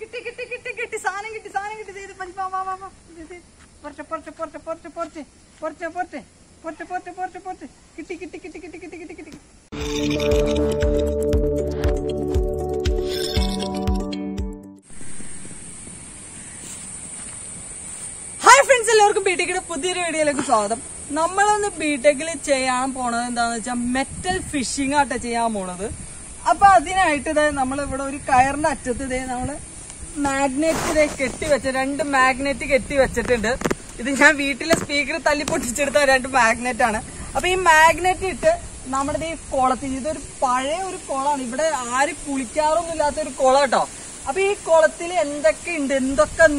കിട്ടി കിട്ടി കിട്ടി കിട്ടി സാധനം കിട്ടി സാധനം കിട്ടി ചെയ്ത് പഞ്ച് പൊറച്ച് പൊറച്ച് പൊറച്ച് പൊറച്ച് പൊറച്ച് പൊറച്ച് പൊറച്ച് പൊറച്ച് പൊറച്ച് പൊറച്ച് പൊറച്ച് കിട്ടി കിട്ടി കിട്ടി കിട്ടി കിട്ടി കിട്ടി കിട്ടി ഹായ് ഫ്രണ്ട്സ്, എല്ലാവർക്കും ബിടെക്കിന്റെ പുതിയൊരു വീഡിയോയിലേക്ക് സ്വാഗതം. നമ്മളൊന്ന് ബിടെക്കിൽ ചെയ്യാൻ പോണത് എന്താന്ന് വെച്ചാൽ മെറ്റൽ ഫിഷിംഗ് ആട്ടോ ചെയ്യാൻ പോണത്. അപ്പൊ അതിനായിട്ട് ഇതായത് നമ്മളിവിടെ ഒരു കയറിന്റെ അറ്റത്ത് ഇതേ നമ്മള് മാഗ്നറ്റ് കെട്ടിവെച്ച രണ്ട് മാഗ്നറ്റ് കെട്ടിവെച്ചിട്ടുണ്ട്. ഇത് ഞാൻ വീട്ടിലെ സ്പീക്കർ തല്ലി പൊട്ടിച്ചെടുത്ത രണ്ട് മാഗ്നറ്റ് ആണ്. അപ്പൊ ഈ മാഗ്നറ്റ് ഇട്ട് നമ്മുടെ ഈ കുളത്തിൽ, ഇതൊരു പഴയ ഒരു കുളമാണ്, ഇവിടെ ആര് കുളിക്കാറൊന്നും ഇല്ലാത്ത ഒരു കുളം കേട്ടോ. അപ്പൊ ഈ കുളത്തിൽ എന്തൊക്കെ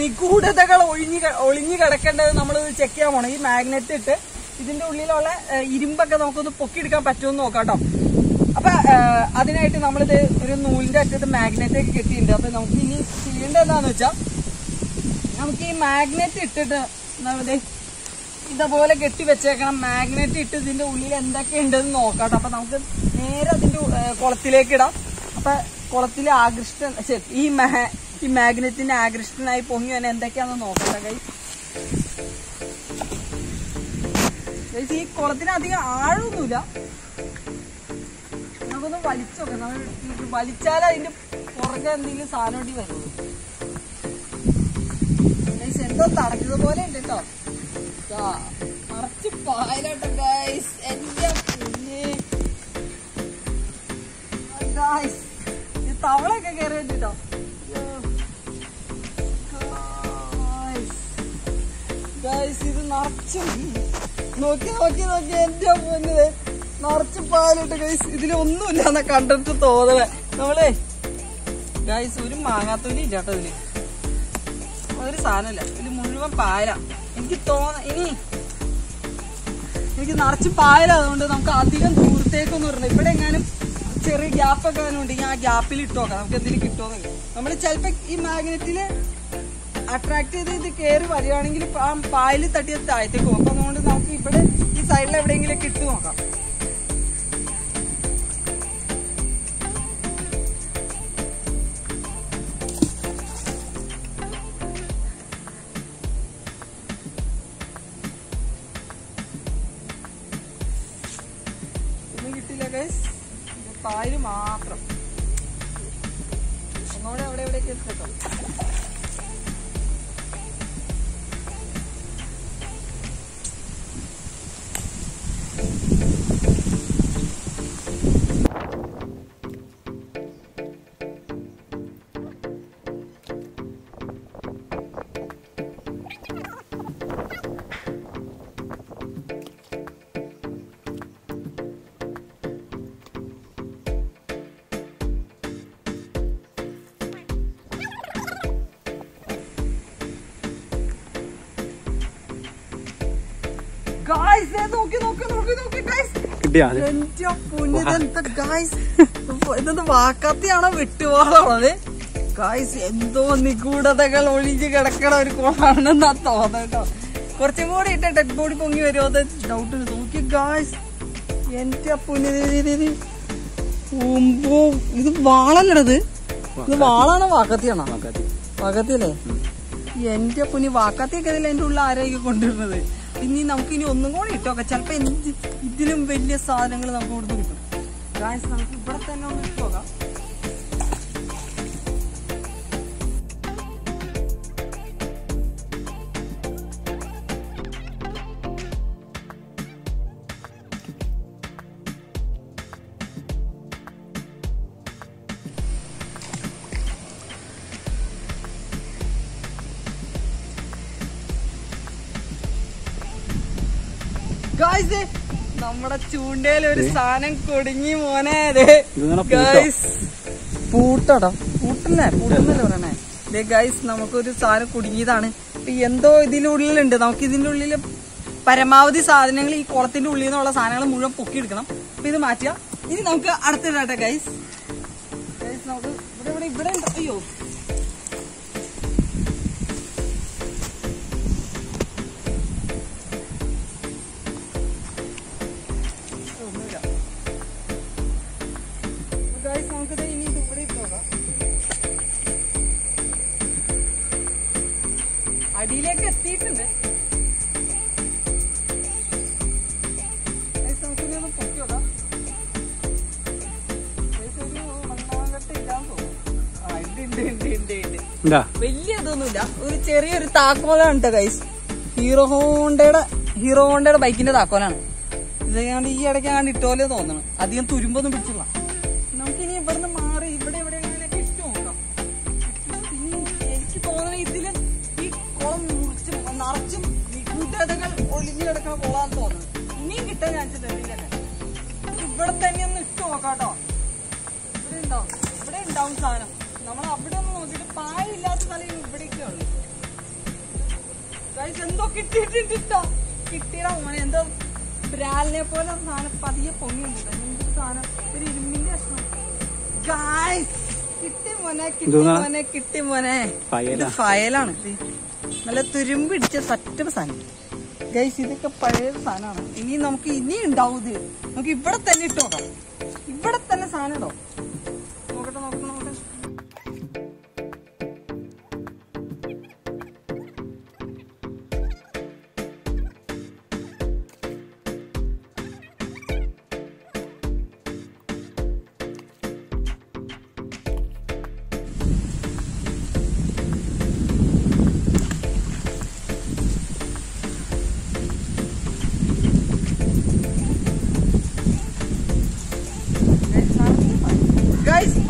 നിഗൂഢതകൾ ഒളിഞ്ഞു കിടക്കേണ്ടത് നമ്മളിത് ചെക്ക് ചെയ്യാൻ പോണം. ഈ മാഗ്നറ്റ് ഇട്ട് ഇതിന്റെ ഉള്ളിലുള്ള ഇരുമ്പൊക്കെ നമുക്കൊന്ന് പൊക്കിയെടുക്കാൻ പറ്റുമെന്ന് നോക്കാം കേട്ടോ. അപ്പൊ അതിനായിട്ട് നമ്മളിത് ഒരു നൂലിന്റെ അറ്റത്ത് മാഗ്നറ്റ് ഒക്കെ കിട്ടിയിട്ടുണ്ട്. അപ്പൊ നമുക്ക് ഇനി ചെയ്യേണ്ടത് എന്താന്ന് വെച്ചാൽ നമുക്ക് ഈ മാഗ്നറ്റ് ഇട്ടിട്ട് ഇതേപോലെ കെട്ടിവെച്ചേക്കണം. മാഗ്നറ്റ് ഇട്ട് ഇതിന്റെ ഉള്ളിൽ എന്തൊക്കെ ഉണ്ടെന്ന് നോക്കാം. അപ്പൊ നമുക്ക് നേരെ അതിന്റെ കുളത്തിലേക്ക് ഇടാം. അപ്പൊ കുളത്തിലെ ഈ മാഗ്നറ്റിന്റെ ആകൃഷ്ടനായി പൊങ്ങി തന്നെ എന്തൊക്കെയാണെന്ന് നോക്കാം. ഈ കുളത്തിന് അധികം ആഴമൊന്നുമില്ല, നമുക്കൊന്ന് വലിച്ചോക്കാം. നമ്മൾ വലിച്ചാൽ അതിന്റെ പുറകെ എന്തെങ്കിലും സാധനം ഇടി വരുള്ളൂ. എന്തോ തടഞ്ഞത് പോലെ ഉണ്ട് കേട്ടോ, മറച്ച് പായലട്ടോ ഗൈസ്. എന്റെ ഗൈസ് ഈ തവളൊക്കെ കയറി വെച്ചിട്ടോ. ഗൈസ് ഇത് നിറച്ച് നോക്കി നോക്കി നോക്കി എന്റെ മുന്നില് നിറച്ച് പായലട്ടോ ഗൈസ്. ഇതിലൊന്നുമില്ല എന്നാ കണ്ടിട്ട് തോന്നണേ നമ്മളെ ഗൈസ്. ഒരു മാങ്ങാത്തൂലി ഇല്ല കേട്ടോ, ഇതില് ഒരു സാധനമില്ല, ഇതിൽ മുഴുവൻ പായല. എനിക്ക് നിറച്ച് പായല, അതുകൊണ്ട് നമുക്ക് അധികം ദൂരത്തേക്കൊന്നും ഇടണം. ഇവിടെ എങ്ങാനും ചെറിയ ഗ്യാപ്പൊക്കെ ഉണ്ടെങ്കിൽ ആ ഗ്യാപ്പിൽ ഇട്ട് നോക്കാം, നമുക്ക് എന്തെങ്കിലും കിട്ടുമെന്ന്. നമ്മൾ ചിലപ്പോൾ ഈ മാഗ്നറ്റിൽ അട്രാക്ട് ചെയ്ത് ഇത് കയറി വരികയാണെങ്കിൽ ആ പായൽ തട്ടിയ താഴത്തേക്ക് പോകും. അപ്പം അതുകൊണ്ട് നമുക്ക് ഇവിടെ ഈ സൈഡിൽ എവിടെയെങ്കിലും ഇട്ട് നോക്കാം. പായല് മാത്രം ഒന്നുകൂടെ അവിടെ എവിടെയൊക്കെ എത്തിട്ടോ. വാക്കത്തിയാണോ വിട്ടുപോളാണത് ഗായ്സ്. എന്തോ നിഗൂഢതകൾ ഒളിഞ്ഞു കിടക്കണ ഒരു കോളാണെന്നാ തോന്നുന്നത് കേട്ടോ. കുറച്ചും കൂടി ഇട്ട് ഡെഡ് ബോഡി പൊങ്ങി വരുമോ അത് ഡൗട്ട്. നോക്കി ഗായ്സ് എന്റെ പുനിത ഇത് വാളല്ലടത്, ഇത് വാളാണോ വാക്കത്തിയാണോ? വാക്കത്തിയല്ലേ എന്റെ പുനി. വാക്കത്തിയൊക്കെ ഇതിൽ എന്റെ ഉള്ള ആരെയൊക്കെ കൊണ്ടുവരുന്നത്. ഇനി നമുക്കിനി ഒന്നും കൂടി ഇട്ടോക്കെ, ചിലപ്പോ ഇതിലും വലിയ സാധനങ്ങൾ നമുക്ക് ഇവിടുന്ന് കിട്ടും. നമുക്ക് ഇവിടെ തന്നെ ഒന്ന് ഇട്ട് നോക്കാം. ഗായ്സ് നമ്മുടെ ചൂണ്ടയിൽ ഒരു സാധനം കുടുങ്ങി മോനെ. ഗായ്സ് പൂട്ടടോ, പൂട്ടുന്നല്ലേ പറയണേ. ഇതേ ഗായ്സ് നമുക്കൊരു സാധനം കുടുങ്ങിയതാണ്. എന്തോ ഇതിനുള്ളിലുണ്ട്. നമുക്ക് ഇതിന്റെ ഉള്ളിൽ പരമാവധി സാധനങ്ങൾ ഈ കുളത്തിന്റെ ഉള്ളിൽ നിന്നുള്ള സാധനങ്ങൾ മുഴുവൻ പൊക്കിയെടുക്കണം. അപ്പൊ ഇത് മാറ്റുക. ഇനി നമുക്ക് അടുത്തിടാട്ടെ ഗായ്സ്. നമുക്ക് ഇവിടെ ഉണ്ട്. അയ്യോ അടിയിലേക്ക് എത്തിയിട്ടുണ്ട്. നമുക്കൊന്നും പൊക്കിയോടാ വലിയ ഇതൊന്നുമില്ല, ഒരു ചെറിയൊരു താക്കോലാണ് കേട്ടോ ഗൈസ്. ഹീറോ ഹോണ്ടയുടെ ബൈക്കിന്റെ താക്കോലാണ് ഇത്. ഞാൻ ഈ ഇടയ്ക്കാണ്ട് ഇട്ടോലെ തോന്നണം, അധികം തുരുമ്പൊന്നും പിടിച്ചില്ല. നമുക്കിനി ഇവിടുന്ന് മാറി ഇവിടെ ഇവിടെ എങ്ങനെയൊക്കെ ഇഷ്ടം നോക്കാം. എനിക്ക് തോന്നണം ഇതില് ഈ കുളം മുറിച്ചും നിറച്ചും കൂട്ടതകൾ ഒലിഞ്ഞു കിടക്കണ കുളാന്ന് തോന്നണം. ഇനിയും കിട്ടാൻ ചാൻസ് തന്നെ. ഇവിടെ തന്നെ ഒന്ന് ഇഷ്ടം നോക്കാം കേട്ടോ. ഇവിടെ ഉണ്ടാവും സാധനം. നമ്മൾ അവിടെ ഒന്ന് നോക്കിയിട്ട് പായില്ലാത്ത സ്ഥലം ഇവിടെയൊക്കെ ഉള്ളു. എന്തോ കിട്ടിയിട്ടിട്ടോ കിട്ടിയ മോനെ, എന്തോ ബ്രാലിനെ പോലെ സാധനം പതിയെ പൊങ്ങിയുണ്ട്. എന്തൊരു സാധനം, ഒരു ഇരുമ്പിന്റെ കഷ്ണം. കിട്ടി മോനെ ഇത് ഫയലാണ്. നല്ല തുരുമ്പ് ഇടിച്ച സറ്റ സാധനം ഗൈസ്. ഇതൊക്കെ പഴയ സാധനമാണ്. ഇനി നമുക്ക് ഉണ്ടാവും ഇത്. നമുക്ക് ഇവിടെ തന്നെ ഇട്ട് നോക്കാം. ഇവിടെ തന്നെ സാധനം ഇടോ. നോക്കട്ടെ.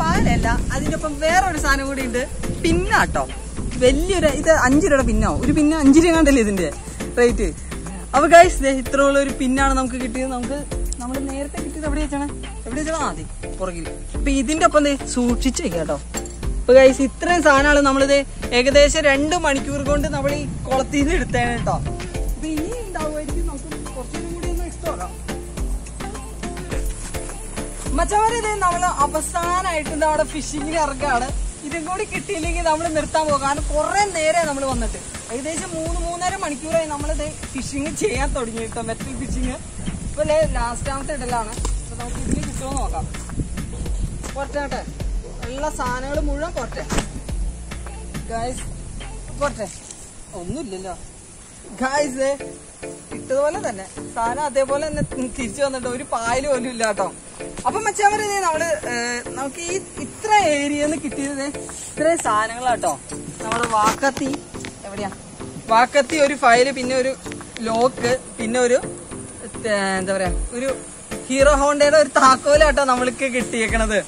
പാലല്ല, അതിനൊപ്പം വേറൊരു സാധനം കൂടി ഉണ്ട്. പിന്നാട്ടോ വലിയൊരു, ഇത് 5 രൂപയുടെ പിന്നോ, ഒരു പിന്നെ 5 രൂപ കണ്ടല്ലേ ഇതിന്റെ റേറ്റ്. അപ്പൊ ഗൈസ് ഇത്ര ഉള്ള ഒരു പിന്നാണ് നമുക്ക് കിട്ടിയത്. നമ്മൾ നേരത്തെ കിട്ടിയത് എവിടെ വെച്ചാണ് ആദ്യ പുറകിൽ. അപ്പൊ ഇതിന്റെ ഒപ്പം സൂക്ഷിച്ചു വെക്കാട്ടോ. അപ്പൊ ഗൈസ് ഇത്രയും സാധനമാണ് നമ്മളിത് ഏകദേശം 2 മണിക്കൂർ കൊണ്ട് നമ്മൾ ഈ കുളത്തിൽ നിന്ന് എടുത്തേനെ കേട്ടോ. അപ്പൊ ഇനി ഉണ്ടാവുമായിരിക്കും. നമുക്ക് കുറച്ചും കൂടി ഒന്ന് ഇഷ്ടമാക്കാം മച്ചവരെ. നമ്മൾ അവസാനമായിട്ട് അവിടെ ഫിഷിങ്ങിന് ഇറക്കാണ്. ഇതും കൂടി കിട്ടിയില്ലെങ്കിൽ നമ്മൾ നിർത്താൻ പോകാം. കാരണം കുറെ നേരെ നമ്മൾ വന്നിട്ട് ഏകദേശം 3-3.5 മണിക്കൂറായി നമ്മളിത് ഫിഷിങ് ചെയ്യാൻ തുടങ്ങി കേട്ടോ. മെറ്റൽ ഫിഷിങ് ഇപ്പൊ ലാസ്റ്റാമത്തെ ഇടലാണ്. അപ്പൊ നമുക്ക് ഇതിന് കിട്ടുമോ നോക്കാം. പൊറട്ടെ എല്ലാ സാധനങ്ങൾ മുഴുവൻ പൊറട്ടെ ഗായ്സ്. പൊറട്ടെ ഒന്നുമില്ലല്ലോ ഗായ്സ്. ഇട്ടതുപോലെ തന്നെ സാധനം അതേപോലെ തന്നെ തിരിച്ചു വന്നിട്ട് ഒരു പായല് പോലും ഇല്ല കേട്ടോ. അപ്പൊ മച്ചാവരെ നമുക്ക് ഈ ഇത്ര ഏരിയന്ന് കിട്ടിയത് ഇത്രയും സാധനങ്ങളാട്ടോ. നമ്മുടെ വാക്കത്തി ഒരു ഫയല്, പിന്നെ ഒരു ലോക്ക്, പിന്നെ ഒരു ഒരു ഹീറോ ഹോണ്ടയുടെ ഒരു താക്കോലാട്ടോ നമ്മൾക്ക് കിട്ടിയേക്കണത്.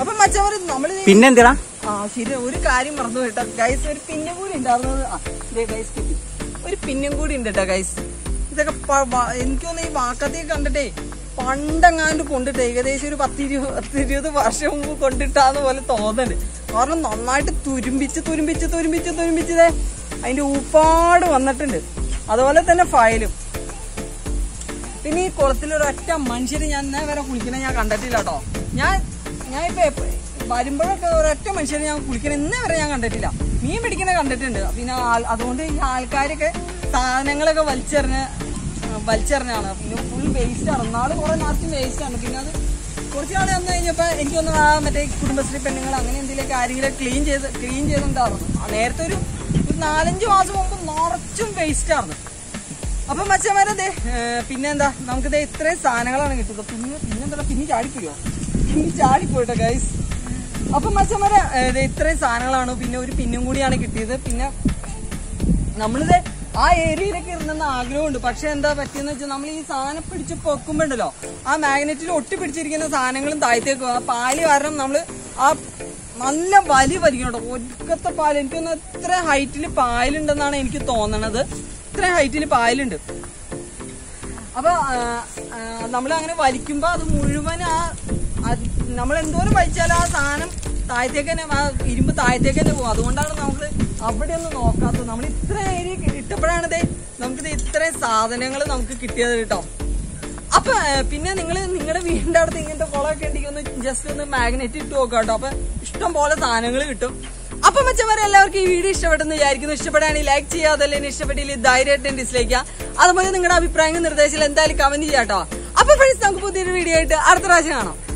അപ്പൊ മച്ചാവരെ നമ്മള് പിന്നെന്തിനാ ശരി ഒരു കാര്യം മറന്നു കേട്ടോ ഗൈസ്. ഒരു പിന്നെ കൂടി ഉണ്ടായിരുന്നത്, ഒരു പിന്നും കൂടി ഉണ്ട് കേട്ടോ ഗൈസ്. ഇതൊക്കെ എനിക്കൊന്ന് ഈ വാക്കത്തി കണ്ടിട്ടേ പണ്ടെങ്ങാണ്ട് കൊണ്ടിട്ട് ഏകദേശം ഒരു 10-20 വർഷം മുമ്പ് കൊണ്ടിട്ടാന്ന് പോലെ തോന്നുന്നുണ്ട്. കാരണം നന്നായിട്ട് തുരുമ്പിച്ചതേ അതിന്റെ ഊപ്പാട് വന്നിട്ടുണ്ട്. അതുപോലെ തന്നെ ഫയലും. പിന്നെ ഈ കുളത്തിലൊരൊറ്റ മനുഷ്യര് ഞാൻ ഇന്നേ വരെ കുളിക്കണേ ഞാൻ കണ്ടിട്ടില്ല കേട്ടോ. ഞാനിപ്പോ വരുമ്പോഴൊക്കെ ഒരൊറ്റ മനുഷ്യരെ ഞാൻ കുളിക്കണ ഇന്നേ വരെ ഞാൻ കണ്ടിട്ടില്ല. മീൻ പിടിക്കണ കണ്ടിട്ടുണ്ട്. പിന്നെ അതുകൊണ്ട് ഈ ആൾക്കാരൊക്കെ സാധനങ്ങളൊക്കെ വലിച്ചെറിഞ്ഞാണ്. പിന്നെ ഫുൾ വേസ്റ്റ് ആണ്. നാളെ കുറെ നാശം വേസ്റ്റ് ആണ്. പിന്നെ അത് കുറച്ച് നാളെ വന്നു കഴിഞ്ഞപ്പോ എനിക്കൊന്ന് മറ്റേ കുടുംബശ്രീ പെണ്ണുങ്ങൾ അങ്ങനെ എന്തെങ്കിലുമൊക്കെ ആരെങ്കിലും ക്ലീൻ ചെയ്തിട്ടുണ്ടായിരുന്നു. നേരത്തെ ഒരു 4-5 മാസം മുമ്പ് നിറച്ചും വേസ്റ്റ് ആണ്. അപ്പൊ മച്ചന്മാരതേ പിന്നെന്താ നമുക്കിത് ഇത്രയും സാധനങ്ങളാണ് കിട്ടുന്നത്. പിന്നെ ചാടിപ്പോയിട്ടോ ഗൈസ്. അപ്പൊ മച്ചന്മാരെ ഇത്രയും സാധനങ്ങളാണ്. പിന്നെ ഒരു പിന്നും കൂടിയാണ് കിട്ടിയത്. പിന്നെ നമ്മളിത് ആ ഏരിയയിലേക്ക് ഇരുന്നെന്ന് ആഗ്രഹമുണ്ട്. പക്ഷെ എന്താ പറ്റിയെന്ന് വെച്ചാൽ നമ്മൾ ഈ സാധനം പിടിച്ച് പൊക്കുമ്പോണ്ടല്ലോ ആ മാഗ്നറ്റിൽ ഒട്ടിപ്പിടിച്ചിരിക്കുന്ന സാധനങ്ങളും താഴത്തേക്ക് പോകും. ആ പാല് കാരണം നമ്മൾ ആ നല്ല വലി വലിക്കണോട്ടോ. ഒടുക്കത്തെ പാല്. എനിക്കൊന്ന് ഇത്ര ഹൈറ്റിൽ പായലുണ്ടെന്നാണ് എനിക്ക് തോന്നണത്. ഇത്ര ഹൈറ്റിൽ പായലുണ്ട്. അപ്പൊ നമ്മൾ അങ്ങനെ വലിക്കുമ്പോ അത് മുഴുവൻ നമ്മൾ എന്തോരം വലിച്ചാലും ആ സാധനം താഴത്തേക്ക് തന്നെ, ആ ഇരുമ്പ് താഴത്തേക്ക് തന്നെ പോകും. അതുകൊണ്ടാണ് നമ്മൾ അവിടെ ഒന്നും നോക്കാത്തത്. നമ്മൾ ഇത്ര ഏരിയ ഇട്ടപ്പോഴാണിത് നമുക്കിത് ഇത്രയും സാധനങ്ങൾ നമുക്ക് കിട്ടിയത് കേട്ടോ. അപ്പൊ പിന്നെ നിങ്ങളുടെ വീടിന്റെ അടുത്ത് ഇങ്ങനത്തെ കുളമൊക്കെ ഉണ്ടെങ്കിൽ ഒന്ന് ജസ്റ്റ് ഒന്ന് മാഗ്നറ്റ് ഇട്ട് നോക്കാം കേട്ടോ. അപ്പൊ ഇഷ്ടം പോലെ സാധനങ്ങൾ കിട്ടും. അപ്പൊ മച്ചന്മാരെ എല്ലാവർക്കും ഈ വീഡിയോ ഇഷ്ടപ്പെട്ടെന്ന് വിചാരിക്കുന്നു. ഇഷ്ടപ്പെടുകയാണെങ്കിൽ ലൈക്ക് ചെയ്യാതെ അല്ലെങ്കിൽ ഇഷ്ടപ്പെട്ടില്ലെങ്കിൽ ധൈര്യമായിട്ടും ഡിസ്ലൈക്ക് ചെയ്യാം. അതുപോലെ നിങ്ങളുടെ അഭിപ്രായങ്ങൾ നിർദ്ദേശിച്ചാൽ എന്തായാലും കമന്റ് ചെയ്യാം കേട്ടോ. അപ്പൊ ഫ്രണ്ട്സ് നമുക്ക് പുതിയൊരു വീഡിയോ ആയിട്ട് അടുത്ത പ്രാവശ്യം കാണാം.